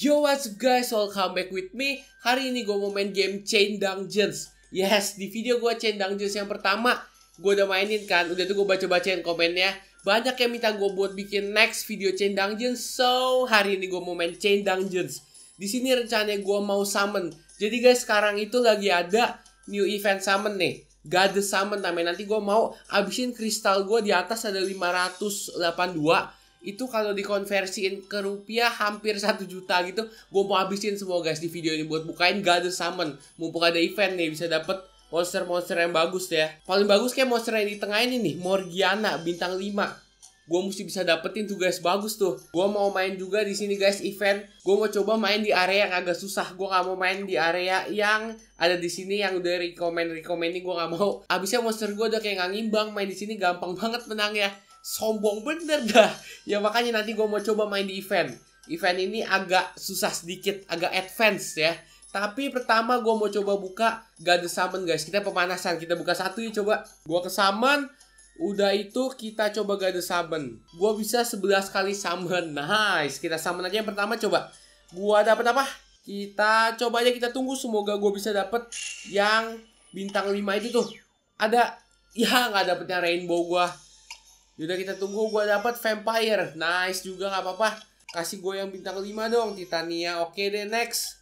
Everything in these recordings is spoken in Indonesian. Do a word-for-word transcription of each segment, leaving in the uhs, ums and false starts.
Yo, what's up guys, welcome back with me. Hari ini gue mau main game Chain Dungeons. Yes, di video gue Chain Dungeons yang pertama gue udah mainin kan. Udah tuh gue baca-bacain komennya. Banyak yang minta gue buat bikin next video Chain Dungeons. So, hari ini gue mau main Chain Dungeons. Di sini rencananya gue mau summon. Jadi guys, sekarang itu lagi ada new event summon nih, Goddess summon namanya. Nanti gue mau abisin kristal gue di atas ada lima ratus delapan puluh dua. Itu kalau dikonversiin ke rupiah hampir satu juta gitu. Gue mau abisin semua guys di video ini buat bukain Goddess summon. Mumpung ada event nih bisa dapet monster-monster yang bagus ya. Paling bagus kayak monster yang di tengah ini nih, Morgiana bintang lima. Gue mesti bisa dapetin tuh guys, bagus tuh. Gue mau main juga di sini guys event. Gue mau coba main di area yang agak susah. Gue gak mau main di area yang ada di sini yang udah rekomend-rekomend ini, gue gak mau. Abisnya monster gue udah kayak gak ngimbang. Main di sini gampang banget menangnya. Sombong bener dah. Ya makanya nanti gue mau coba main di event. Event ini agak susah sedikit, agak advance ya. Tapi pertama gue mau coba buka Goddess summon guys. Kita pemanasan, kita buka satu ya coba. Gue ke summon. Udah itu kita coba Goddess summon. Gue bisa sebelas kali summon. Nice. Kita summon aja yang pertama coba. Gue dapet apa? Kita coba aja, kita tunggu. Semoga gue bisa dapet yang bintang lima itu tuh. Ada. Ya gak dapetnya rainbow gue. Yaudah kita tunggu, gue dapat vampire. Nice juga, gak apa-apa. Kasih gue yang bintang lima dong, Titania. Oke deh, next.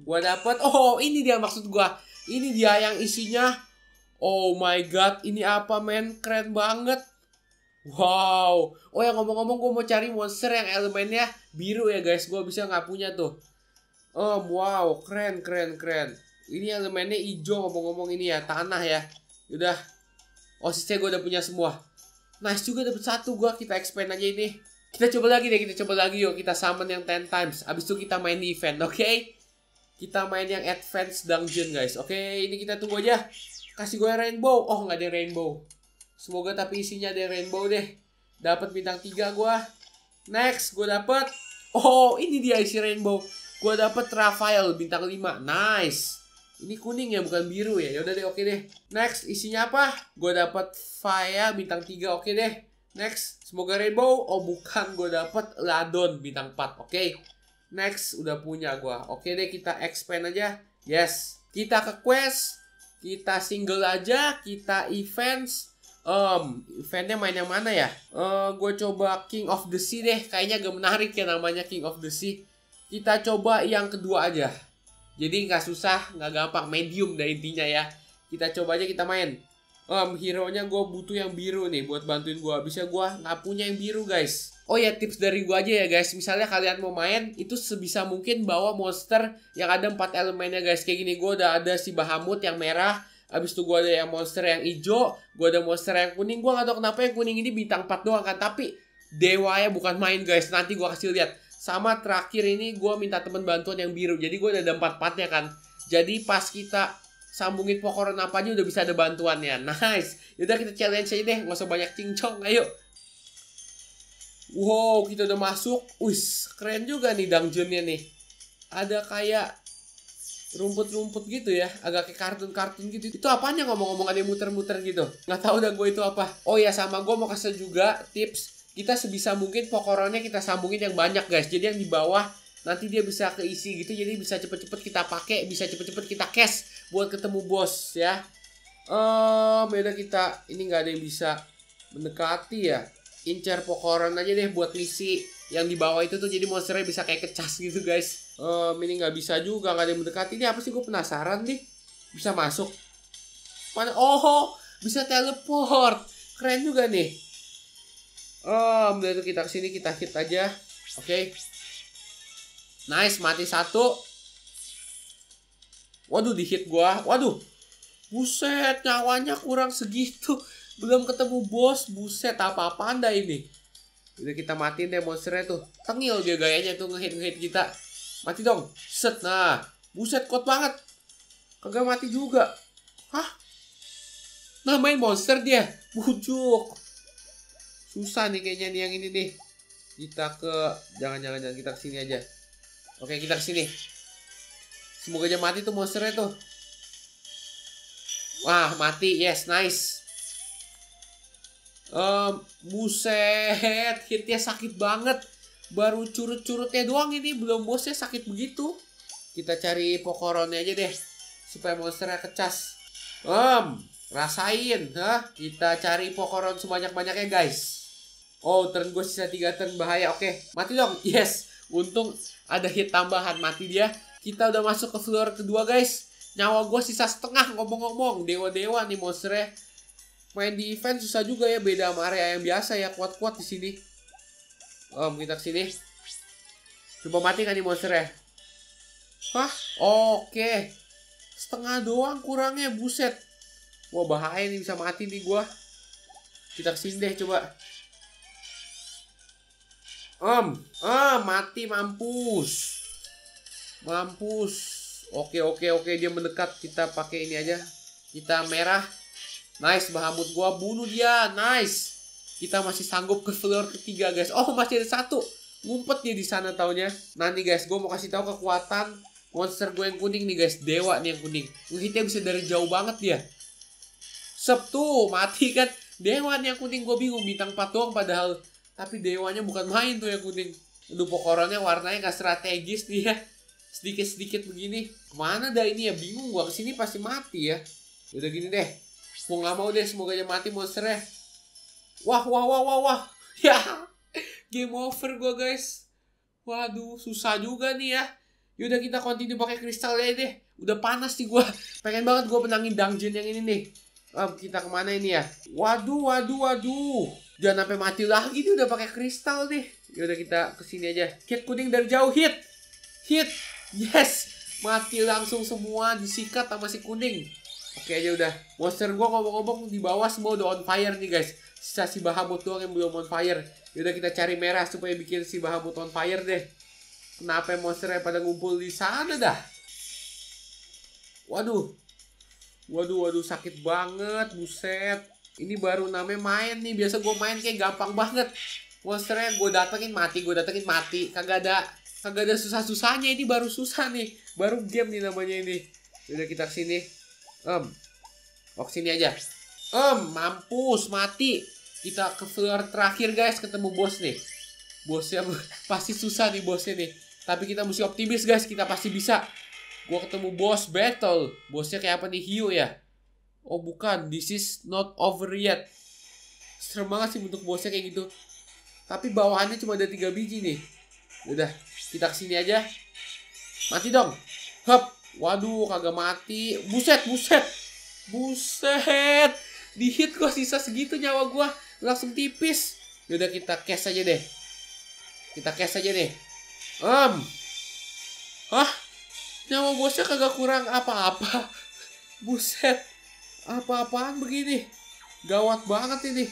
Gue dapat. Oh, ini dia maksud gue. Ini dia yang isinya. Oh my god, ini apa men? Keren banget. Wow. Oh ya, ngomong-ngomong gue mau cari monster yang elemennya biru ya guys. Gue bisa gak punya tuh. Oh wow, keren, keren, keren. Ini elemennya hijau ngomong-ngomong ini ya, tanah ya. Yaudah. Oh, sisanya gue udah punya semua. Nice juga dapat satu gua, kita expand aja ini. Kita coba lagi deh, kita coba lagi yuk. Kita summon yang ten times. Abis itu kita main di event, oke? Okay? Kita main yang advanced dungeon guys. Oke, okay, ini kita tunggu aja. Kasih gua rainbow. Oh, nggak ada rainbow. Semoga tapi isinya ada rainbow deh. Dapat bintang tiga gua. Next, gua dapat. Oh, ini dia isi rainbow. Gua dapat Rafael bintang lima. Nice. Ini kuning ya, bukan biru ya. Yaudah deh, oke okay deh. Next, isinya apa? Gue dapet Faya bintang tiga, oke okay deh. Next, semoga rainbow. Oh bukan, gue dapet Ladon bintang empat, oke okay. Next, udah punya gue. Oke okay deh, kita expand aja. Yes, kita ke quest. Kita single aja, kita events. um, Eventnya main yang mana ya? Uh, gue coba King of the Sea deh. Kayaknya agak menarik ya namanya King of the Sea. Kita coba yang kedua aja. Jadi nggak susah, nggak gampang, medium dah intinya ya. Kita coba aja, kita main. Um, hero-nya gue butuh yang biru nih buat bantuin gue. Abisnya gue nggak punya yang biru guys. Oh ya, tips dari gue aja ya guys. Misalnya kalian mau main, itu sebisa mungkin bawa monster yang ada empat elemennya guys. Kayak gini, gue udah ada si Bahamut yang merah. Abis itu gue ada yang monster yang hijau. Gue ada monster yang kuning. Gue nggak tahu kenapa yang kuning ini bintang empat doang kan. Tapi dewanya bukan main guys. Nanti gue kasih lihat. Sama terakhir ini gue minta temen bantuan yang biru. Jadi gue udah ada empat-empatnya kan. Jadi pas kita sambungin pokoran apa aja udah bisa ada bantuannya. Nice. Yaudah kita challenge aja deh. Gak usah banyak cincong. Ayo. Wow, kita udah masuk. Wis, keren juga nih dungeonnya nih. Ada kayak rumput-rumput gitu ya. Agak kayak kartun-kartun gitu. Itu apanya ngomong-ngomong, ada muter-muter gitu. Gak tahu dah gue itu apa. Oh ya, sama gue mau kasih juga tips. Kita sebisa mungkin pokorannya kita sambungin yang banyak guys. Jadi yang di bawah nanti dia bisa keisi gitu. Jadi bisa cepet-cepet kita pakai, bisa cepet-cepet kita cash buat ketemu bos ya. Ehm, beda kita ini nggak ada yang bisa mendekati ya. Incer pokoran aja deh buat misi yang di bawah itu tuh. Jadi monsternya bisa kayak kecas gitu guys. Ehm, ini nggak bisa juga, nggak ada yang mendekati. Ini apa sih, gue penasaran nih. Bisa masuk mana? Oh, bisa teleport. Keren juga nih. Oh, udah itu kita kesini, kita hit aja. Oke, okay. Nice, mati satu. Waduh, di hit gua. Waduh, buset, nyawanya kurang segitu. Belum ketemu bos, buset, apa-apaan dah ini. Udah kita matiin deh monsternya tuh. Tengil dia gayanya tuh, ngehit-ngehit kita. Mati dong, set, nah. Buset, kuat banget. Kagak mati juga. Hah? Nah, main monster dia. Bujuk. Susah nih kayaknya nih yang ini nih. Kita ke, jangan-jangan jangan kita kesini aja. Oke, kita kesini. Semoga aja mati tuh monsternya tuh. Wah, mati. Yes, nice. Um, buset, hitnya sakit banget. Baru curut-curutnya doang ini, belum bosnya sakit begitu. Kita cari pokoronnya aja deh, supaya monsternya kecas. Um, rasain, hah? Kita cari pokoron sebanyak-banyaknya guys. Oh, turn gue sisa tiga turn, bahaya. Oke, mati dong. Yes, untung ada hit tambahan, mati dia. Kita udah masuk ke floor kedua guys. Nyawa gue sisa setengah, ngomong-ngomong. Dewa-dewa nih monsternya. Main di event susah juga ya, beda sama area yang biasa ya, kuat-kuat di sini. Om, kita kesini. Coba mati kan nih monsternya. Hah? Oke. Setengah doang kurangnya, buset. Wah, bahaya nih, bisa mati nih gua. Kita kesini deh coba. Om, ah, mati, mampus. Mampus. Oke, oke, oke, dia mendekat. Kita pakai ini aja. Kita merah. Nice, Bahamut gua bunuh dia. Nice. Kita masih sanggup ke floor ketiga guys. Oh, masih ada satu. Ngumpet dia di sana taunya. Nah nih guys, gue mau kasih tahu kekuatan monster gue yang kuning nih guys. Dewa nih yang kuning. Ngehitnya bisa dari jauh banget dia. Sep tuh, mati kan. Dewa nih yang kuning, gue bingung. Bintang empat doang padahal. Tapi dewanya bukan main tuh yang kuning. Aduh, pokorannya warnanya gak strategis dia. Sedikit-sedikit begini. Kemana dah ini ya? Bingung gue, kesini pasti mati ya. Udah gini deh. Mau gak mau deh, semoga aja mati monsternya. Wah, wah, wah, wah, wah. Ya, game over gue guys. Waduh, susah juga nih ya. Yaudah, kita continue pakai kristalnya deh. Udah panas nih gue. Pengen banget gue menangin dungeon yang ini nih. Um, kita kemana ini ya? Waduh, waduh, waduh. Jangan sampai mati lagi nih, udah pakai kristal deh. Yaudah, kita kesini aja. Hit kuning dari jauh, hit. Hit. Yes. Mati langsung semua, disikat sama si kuning. Oke aja udah. Monster gue ngomong-ngomong di bawah semua udah on fire nih guys. Sisa si Bahamut doang yang belum on fire. Yaudah, kita cari merah supaya bikin si Bahamut on fire deh. Kenapa monsternya pada ngumpul di sana dah? Waduh. Waduh, waduh, sakit banget. Buset. Ini baru namanya main nih. Biasa gue main kayak gampang banget. Monsternya gue datengin mati, gue datengin mati. Kagak ada, kagak ada susah-susahnya. Ini baru susah nih. Baru game nih namanya ini. Yaudah, kita kesini. Em. Um. Kesini aja. Em, um, mampus, mati. Kita ke floor terakhir guys, ketemu bos nih. Bosnya pasti susah nih, bosnya nih. Tapi kita mesti optimis guys, kita pasti bisa. Gua ketemu bos battle. Bosnya kayak apa nih, hiu ya? Oh bukan, this is not over yet. Serem banget sih bentuk bosnya kayak gitu. Tapi bawahannya cuma ada tiga biji nih. Udah, kita kesini aja. Mati dong. Hop. Waduh, kagak mati. Buset, buset. Buset. Di hit gue sisa segitu, nyawa gue langsung tipis. Yaudah, kita cash aja deh. Kita cash aja deh. Em. Um. Hah? Nyawa bosnya kagak kurang apa-apa. Buset. Apa-apaan begini? Gawat banget ini.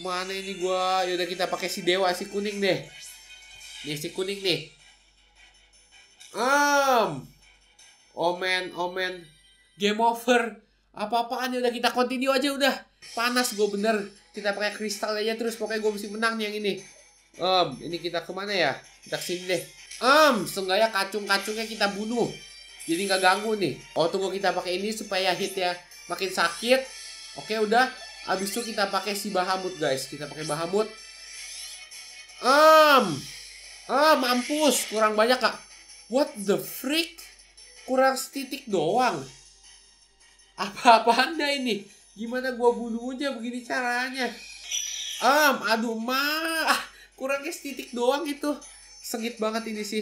Mana ini gue? Yaudah, kita pakai si dewa, si kuning deh. Nih si kuning nih. Em. Um. Omen, omen. Game over. Apa-apaan, udah kita continue aja udah. Panas gue bener. Kita pakai kristal aja terus, pokoknya gue mesti menang nih yang ini. Um, ini kita kemana ya? Kita kesini deh. Um, seenggaknya kacung-kacungnya kita bunuh. Jadi nggak ganggu nih. Oh, tunggu kita pakai ini supaya hit ya makin sakit. Oke udah. Abis itu kita pakai si Bahamut guys. Kita pakai Bahamut. Um, ah, mampus, kurang banyak kak. What the freak? Kurang setitik doang. Apa-apaan dah ini? Gimana gua bunuhnya begini caranya? Am, um, aduh mah, kurangnya setitik doang itu. Sengit banget ini sih.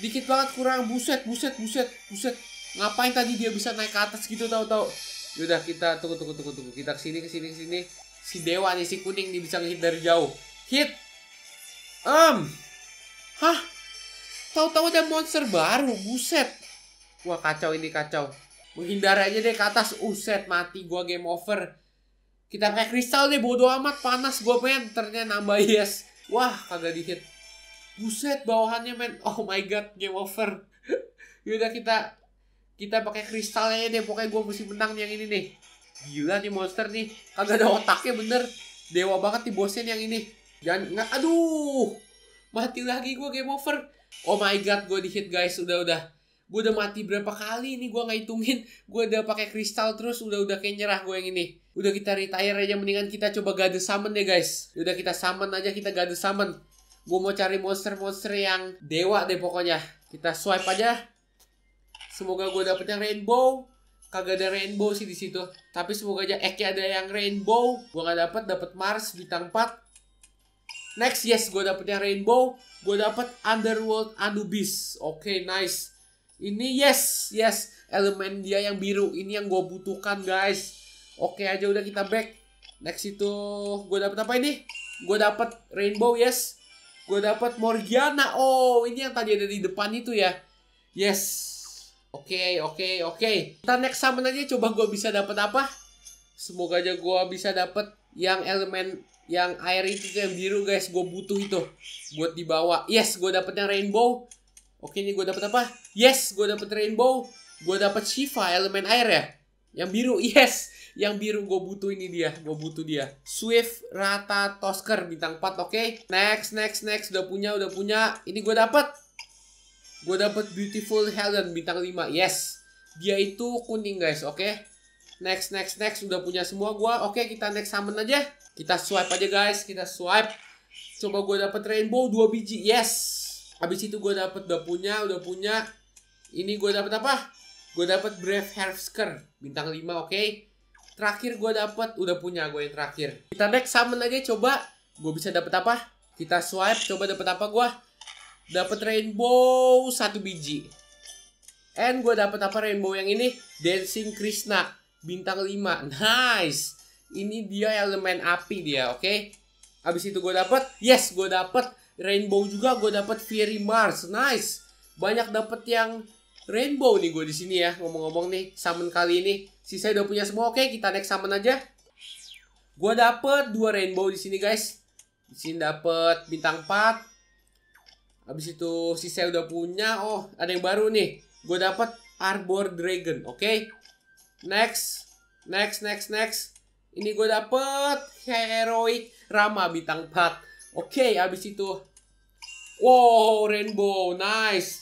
Dikit banget kurang, buset, buset, buset, buset. Ngapain tadi dia bisa naik ke atas gitu tahu-tahu? Yaudah, kita tunggu, tunggu, tunggu, tunggu. Kita kesini, kesini, kesini. Si dewa nih, si kuning nih bisa ngehit dari jauh. Hit. Am, um. Hah? Tahu-tahu ada monster baru, buset. Wah kacau ini, kacau. Menghindar aja deh ke atas. Uset, mati gua, game over. Kita pakai kristal deh, bodo amat. Panas gua men, ternyata nambah yes. Wah, kagak dikit. Buset, bawahannya men. Oh my god, game over. Yaudah, kita kita pakai kristalnya deh, pokoknya gua mesti menang nih yang ini nih. Gila nih monster nih, kagak ada otaknya bener. Dewa banget nih bosnya nih yang ini. Jangan, nggak, aduh. Mati lagi gua, game over. Oh my god, gua dihit guys. Udah, udah. Gue udah mati berapa kali ini, gue gak hitungin. Gue udah pakai kristal terus, udah-udah kayak nyerah gue yang ini. Udah, kita retire aja, mendingan kita coba Goddess summon deh guys. Udah, kita summon aja, kita Goddess summon. Gue mau cari monster-monster yang dewa deh pokoknya. Kita swipe aja. Semoga gue dapet yang rainbow. Kagak ada rainbow sih di situ. Tapi semoga aja Eki ada yang rainbow. Gue gak dapet, dapet Mars bintang empat. Next, yes, gue dapet yang rainbow. Gue dapet Underworld Anubis. Oke, okay, nice. Ini yes, yes. Elemen dia yang biru. Ini yang gue butuhkan, guys. Oke okay, aja udah kita back. Next itu gue dapet apa ini? Gue dapet rainbow, yes. Gue dapet Morgiana. Oh, ini yang tadi ada di depan itu ya. Yes. Oke, okay, oke, okay, oke. Okay. Kita next summon aja, coba gue bisa dapat apa? Semoga aja gue bisa dapat yang elemen yang air itu, yang biru, guys. Gue butuh itu buat dibawa. Yes, gue dapet yang rainbow. Oke, okay, ini gue dapet apa? Yes, gue dapet rainbow. Gue dapet Shiva, elemen air ya. Yang biru, yes. Yang biru gue butuh ini dia, gue butuh dia. Swift Rata Tosker bintang empat, oke. Okay. Next, next, next. Udah punya, udah punya. Ini gue dapet. Gue dapet Beautiful Helen bintang lima. Yes. Dia itu kuning, guys. Oke. Okay. Next, next, next. Udah punya semua gue. Oke, okay, kita next summon aja. Kita swipe aja, guys. Kita swipe. Coba gue dapet rainbow dua biji. Yes. Habis itu gue dapet, udah punya, udah punya. Ini gue dapet apa? Gue dapet Brave Herfsker bintang lima, oke. Okay. Terakhir gue dapet, udah punya gue yang terakhir. Kita next summon aja, coba. Gue bisa dapet apa? Kita swipe, coba dapet apa gue? Dapat rainbow satu biji. And gue dapat apa rainbow yang ini? Dancing Krishna bintang lima. Nice. Ini dia elemen api dia, oke. Okay? Habis itu gue dapat, yes, gue dapat rainbow juga, gue dapat Fairy Mars. Nice. Banyak dapat yang rainbow nih gue di sini ya. Ngomong-ngomong nih, summon kali ini sisa udah punya semua, oke. Okay? Kita next summon aja. Gue dapat dua rainbow di sini, guys. Di sini dapat bintang empat. Habis itu sisa udah punya. Oh, ada yang baru nih. Gue dapet Arbor Dragon. Oke. Okay? Next. Next, next, next. Ini gue dapet Heroic Rama bintang empat. Oke, okay, habis itu. Wow, rainbow. Nice.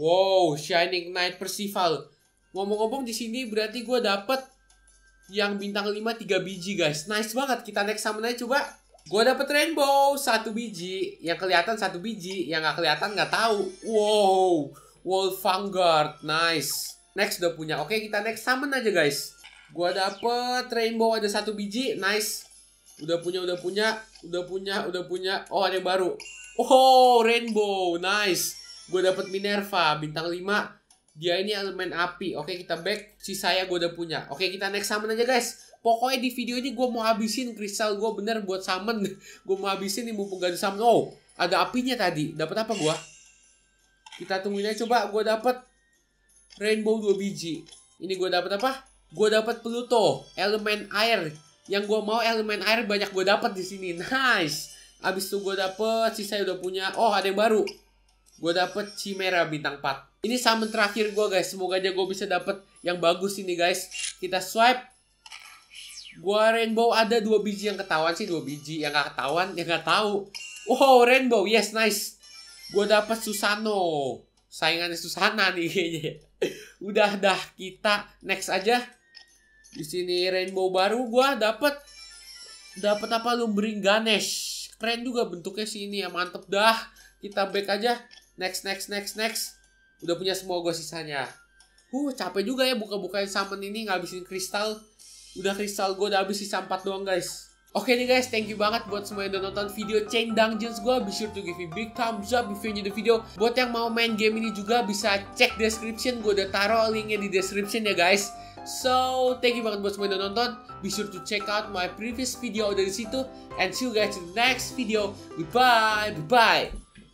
Wow, Shining Knight Percival. Ngomong-ngomong di sini berarti gue dapet yang bintang lima tiga biji, guys. Nice banget. Kita next summon aja coba. Gue dapet rainbow satu biji, yang kelihatan satu biji, yang nggak kelihatan nggak tahu. Wow, Wolf Vanguard, nice. Next udah punya, oke kita next summon aja, guys. Gue dapet rainbow ada satu biji, nice. Udah punya, udah punya, udah punya, udah punya. Oh ada yang baru. Oh rainbow, nice. Gue dapet Minerva bintang lima. Dia ini elemen api. Oke kita back. Sisanya gue udah punya. Oke kita next summon aja, guys. Pokoknya di video ini gue mau habisin kristal gue bener buat summon. Gue mau habisin nih mumpung gak ada summon. Oh, ada apinya tadi. Dapat apa gue? Kita tungguin aja coba. Gue dapet rainbow dua biji. Ini gue dapet apa? Gue dapet Pluto, elemen air. Yang gue mau elemen air banyak gue dapet di sini. Nice. Abis itu gue dapet, sisa udah punya. Oh, ada yang baru. Gue dapet Chimera bintang empat. Ini summon terakhir gue, guys. Semoga aja gue bisa dapet yang bagus ini, guys. Kita swipe. Gua rainbow ada dua biji yang ketahuan sih, dua biji yang gak ketahuan, yang gak tahu. Wow, rainbow, yes, nice. Gua dapet Susano, saingannya Susana nih kayaknya. Udah dah, kita next aja. Di sini rainbow baru, gua dapet, dapet apa? Lumbering Ganesh. Keren juga bentuknya sih ini ya, mantep dah. Kita back aja. Next, next, next, next. Udah punya semua gua sisanya. Huh, capek juga ya buka-bukain summon ini, ngabisin kristal. Udah kristal gue udah habis, sisa empat doang, guys. Oke nih, guys, thank you banget buat semua yang udah nonton video Chain Dungeons gue. Be sure to give me big thumbs up if you enjoy the video. Buat yang mau main game ini juga bisa cek description. Gue udah taruh linknya di description ya, guys. So, thank you banget buat semua yang udah nonton. Be sure to check out my previous video dari situ. And see you guys in the next video. Goodbye, bye-bye.